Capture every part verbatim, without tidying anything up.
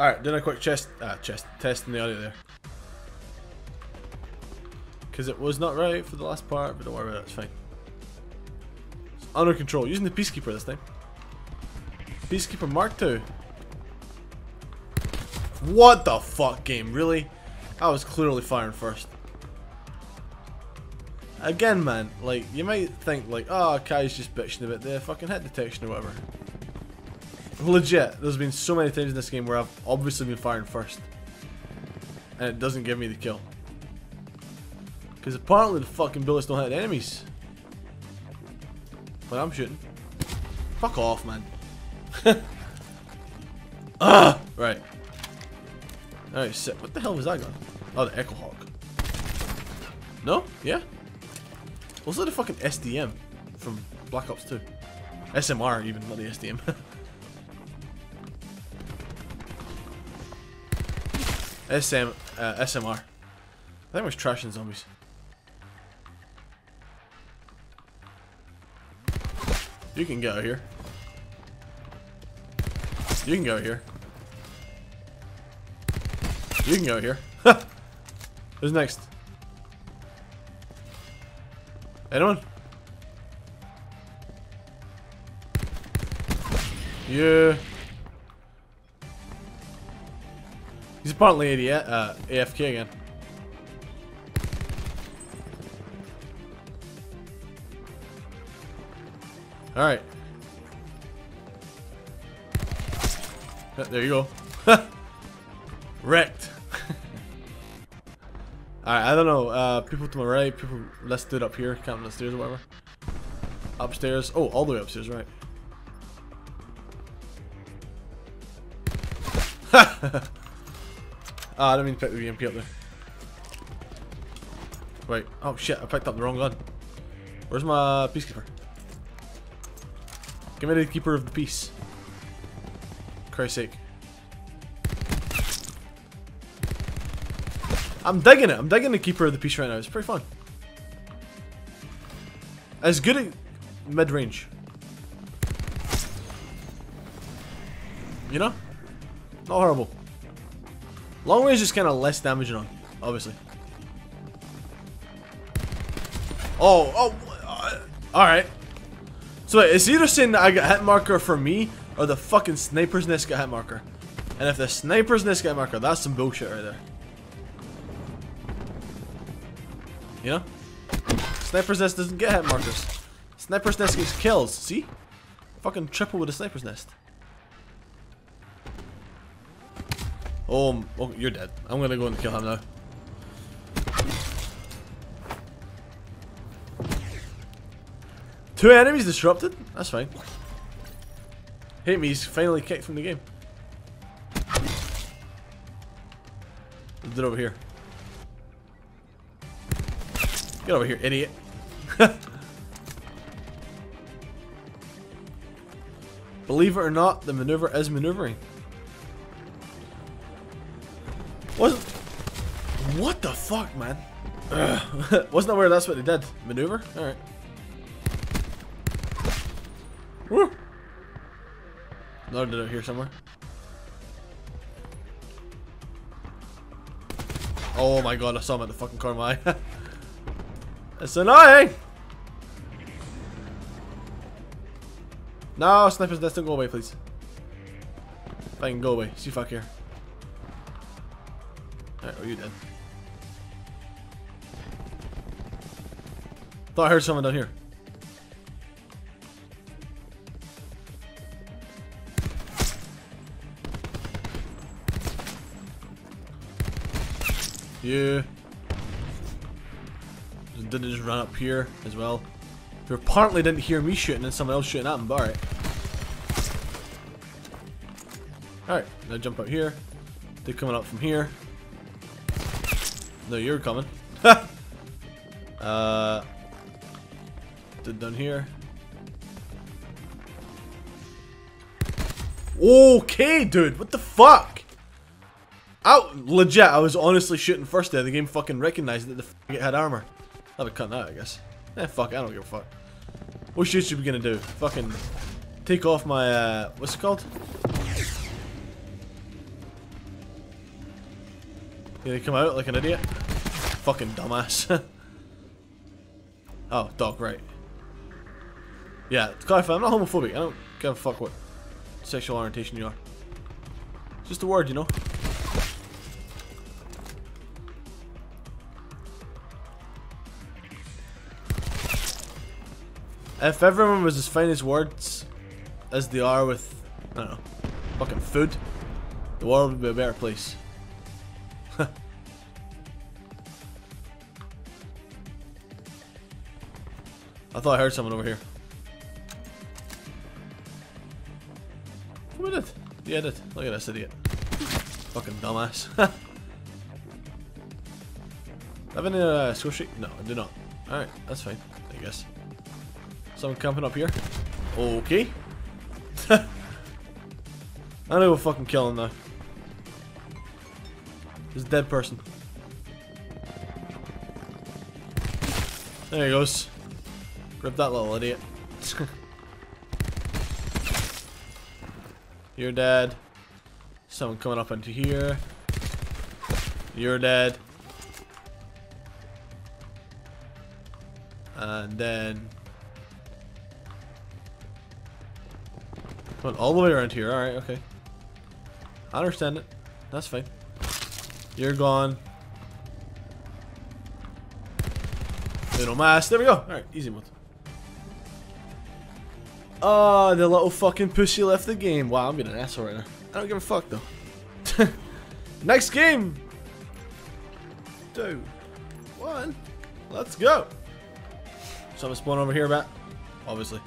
Alright, doing a quick chest, ah, chest, testing the audio there. Because it was not right for the last part, but don't worry about it, it's fine. It's under control, using the Peacekeeper this time. Peacekeeper Mark two. What the fuck, game, really? I was clearly firing first. Again, man, like, you might think, like, oh, Kai's just bitching about the fucking hit detection or whatever. Legit, there's been so many times in this game where I've obviously been firing first. And it doesn't give me the kill. Because apparently the fucking bullets don't hit enemies. But I'm shooting. Fuck off, man. Ah, right. Alright, sick. What the hell was that gun? Oh, the Echo Hawk. No? Yeah? Also the fucking S D M from Black Ops two. S M R even, not the S D M. S M, uh, S M R. I think I was trashing zombies. You can get out of here. You can go here. You can go here. Who's next? Anyone? Yeah. He's apparently uh, A F K again. Alright. There you go. Wrecked. Alright, I don't know. Uh, people to my right, people. Let's do it up here, counting the stairs or whatever. Upstairs. Oh, all the way upstairs, right. Ah, I didn't mean to pick the V M P up there. Wait. Oh shit, I picked up the wrong gun. Where's my Peacekeeper? Give me the Keeper of the Peace. Christ's sake. I'm digging it. I'm digging the Keeper of the Peace right now. It's pretty fun. It's good at mid-range. You know? Not horrible. Long range is kind of less damaging on, obviously. Oh, oh. Uh, Alright. So wait, it's either saying that I got hit marker for me, or the fucking sniper's nest got hit marker. And if the sniper's nest got hit marker, that's some bullshit right there. You know? Sniper's nest doesn't get hit markers. Sniper's nest gets kills, see? Fucking triple with a sniper's nest. Oh, oh, you're dead. I'm gonna go and kill him now. Two enemies disrupted? That's fine. Hate me, he's finally kicked from the game. Let's do it over here. Get over here, idiot. Believe it or not, the maneuver is maneuvering. Wasn't... What the fuck, man? Wasn't aware that's what they did. Maneuver? Alright. Woo! Another dude out here somewhere. Oh my god, I saw him at the fucking corner of my eye. It's annoying! No, snipers, let's don't go away, please. If I can go away. See if I care. Alright, oh, you dead. Thought I heard someone down here. Yeah. Did it just run up here as well? Who apparently didn't hear me shooting and someone else shooting at him, but alright. Alright, now jump out here. They're coming up from here. No, you're coming. uh, did down here. Okay, dude, what the fuck? Out, legit, I was honestly shooting first there. The game fucking recognized that the f it had armor. I'll be cutting that, I guess. Eh, fuck, I don't give a fuck. What shit should we gonna do? Fucking take off my, uh, what's it called? Did he come out like an idiot? Fucking dumbass. Oh, dog, right. Yeah, to clarify, I'm not homophobic. I don't give a fuck what sexual orientation you are. It's just a word, you know? If everyone was as fine as words as they are with, I don't know, fucking food, the world would be a better place. I thought I heard someone over here. Who did it? Yeah, I did. Look at this idiot. Fucking dumbass. Have any uh, squishy? No, I do not. Alright, that's fine, I guess. Someone camping up here. Okay. I know we'll fucking kill him now. He's a dead person. There he goes. Grab that little idiot. You're dead. Someone coming up into here. You're dead. And then... Went all the way around here, alright, okay. I understand it. That's fine. You're gone. Little mass, there we go. Alright, easy one. Oh, the little fucking pussy left the game. Wow, I'm being an asshole right now. I don't give a fuck though. Next game! Two. One. Let's go. Something spawn over here, Matt. Obviously.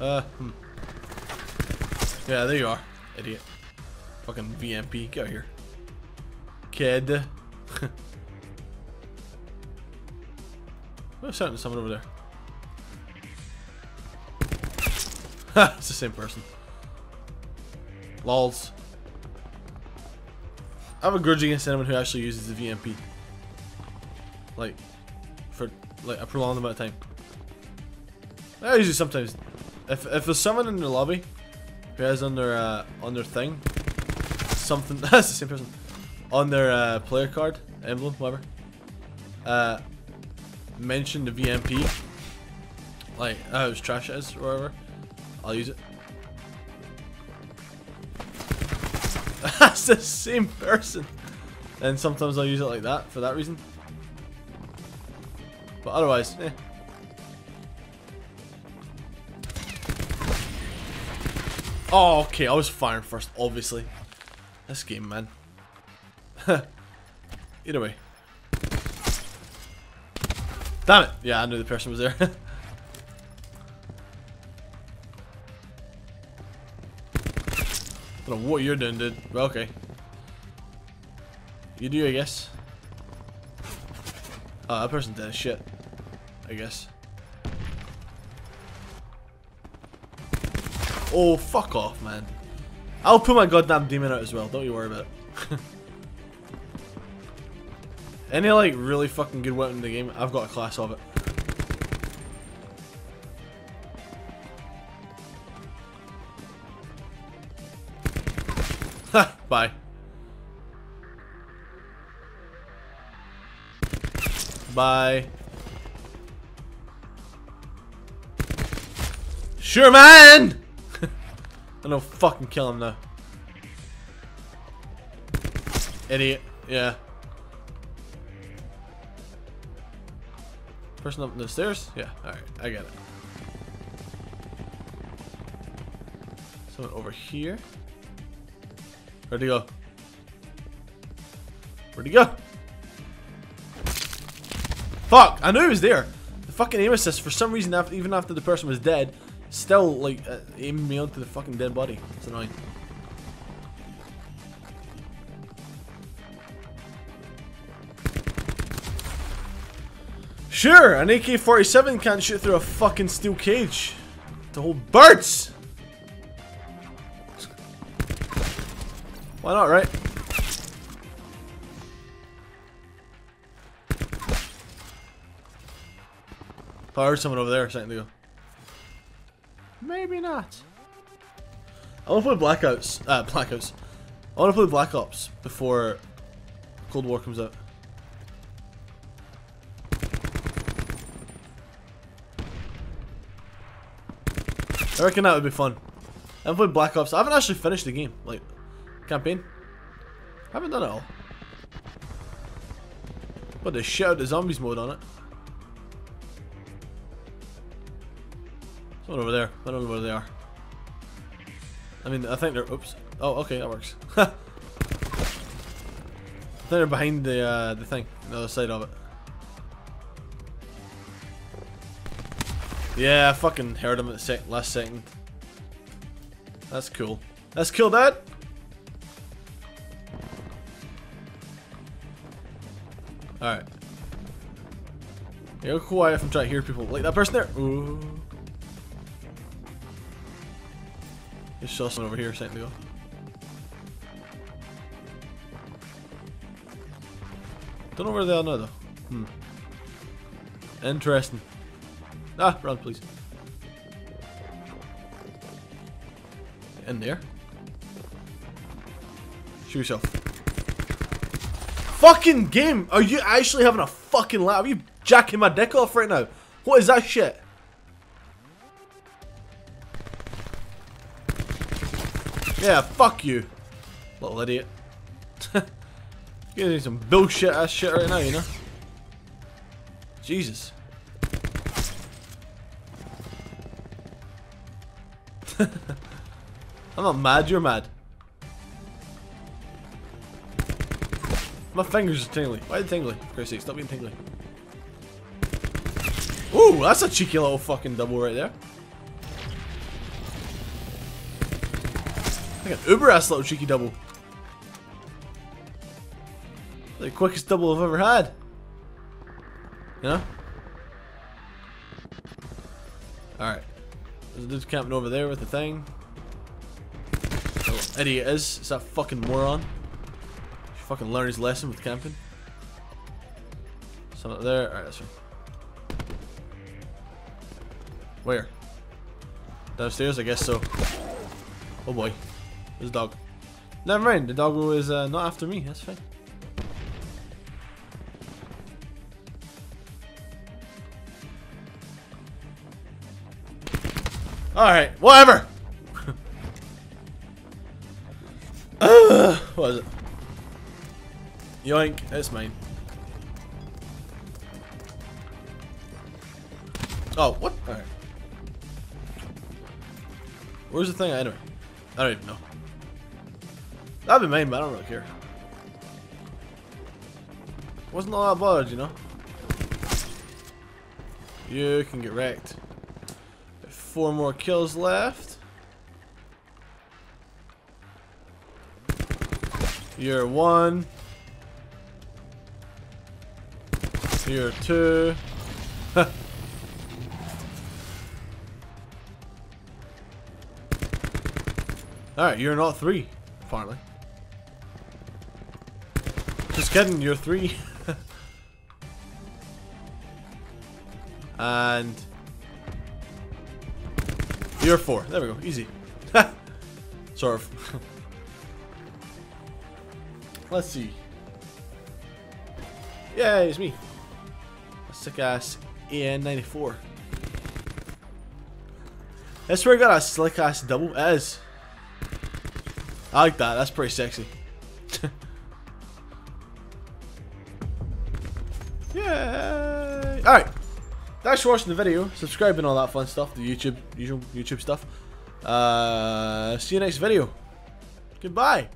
Uh, hmm. Yeah, there you are, idiot. Fucking V M P, get out here. Kid. I'm shouting at someone over there. Ha, it's the same person. Lols. I have a grudge against anyone who actually uses the V M P. Like, for like a prolonged amount of time. I usually sometimes. If, if there's someone in the lobby who has on their uh, on their thing something that's the same person on their uh, player card, emblem, whatever, uh, mention the V M P, like how it's trash it is or whatever, I'll use it. That's the same person, and sometimes I'll use it like that for that reason. But otherwise, eh. Oh, okay, I was firing first, obviously. This game, man. Either way. Damn it! Yeah, I knew the person was there. I don't know what you're doing, dude. Well, okay. You do, I guess. Oh, that person's dead as shit. I guess. Oh, fuck off, man. I'll put my goddamn demon out as well. Don't you worry about it. Any, like, really fucking good weapon in the game, I've got a class of it. Ha! Bye. Bye. Sure, man! I don't fucking kill him now. Idiot. Yeah. Person up the stairs? Yeah. Alright. I got it. Someone over here. Where'd he go? Where'd he go? Fuck! I knew he was there. The fucking aim assist, for some reason, after, even after the person was dead, still, like, uh, aiming me onto the fucking dead body. It's annoying. Sure, an A K forty-seven can't shoot through a fucking steel cage to hold birds! Why not, right? I heard someone over there a second ago. Maybe not. I want to play Black Ops. Uh, Black Ops. I want to play Black Ops before Cold War comes out. I reckon that would be fun. I'm playing Black Ops. I haven't actually finished the game, like campaign. I haven't done it all. Put the shit out of the zombies mode on it. Someone over there. I don't know where they are. I mean, I think they're. Oops. Oh, okay, that works. I think they're behind the uh, the thing, the other side of it. Yeah, I fucking heard him at the sec last second. That's cool. That's cool, Dad. All right. You're quiet if I'm trying to hear people. Like that person there. Ooh. Just saw someone over here a second ago. Don't know where they are now though. Hmm. Interesting. Ah, run please. In there. Shoot yourself. Fucking game! Are you actually having a fucking laugh? Are you jacking my dick off right now? What is that shit? Yeah, fuck you. Little idiot. You're gonna do some bullshit ass shit right now, you know? Jesus. I'm not mad, you're mad. My fingers are tingly. Why are they tingly? For Christ's sake, stop being tingly. Ooh, that's a cheeky little fucking double right there. Like an uber-ass little cheeky double. The quickest double I've ever had. You know? Alright. There's a dude camping over there with the thing. Oh, idiot is. It's that fucking moron. He fucking learned his lesson with camping. Some up there. Alright, that's right. Where? Downstairs? I guess so. Oh boy. There's a dog. Never mind. The doggo is uh, not after me. That's fine. Alright. Whatever. Uh, what is it? Yoink, it's mine. Oh, what? Alright. Where's the thing? I don't, I don't even know. That'd be mine, but I don't really care. Wasn't all that bothered, you know? You can get wrecked. Four more kills left. You're one. You're two. Alright, you're not three, apparently. Just kidding, you're three. And you're four. There we go. Easy. Sort of. Let's see. Yay, it's me. A sick ass E N ninety-four. That's where I got a slick ass double. It is. I like that. That's pretty sexy. Yay! Alright. Thanks for watching the video. Subscribe and all that fun stuff. The YouTube, usual YouTube stuff. Uh, see you next video. Goodbye.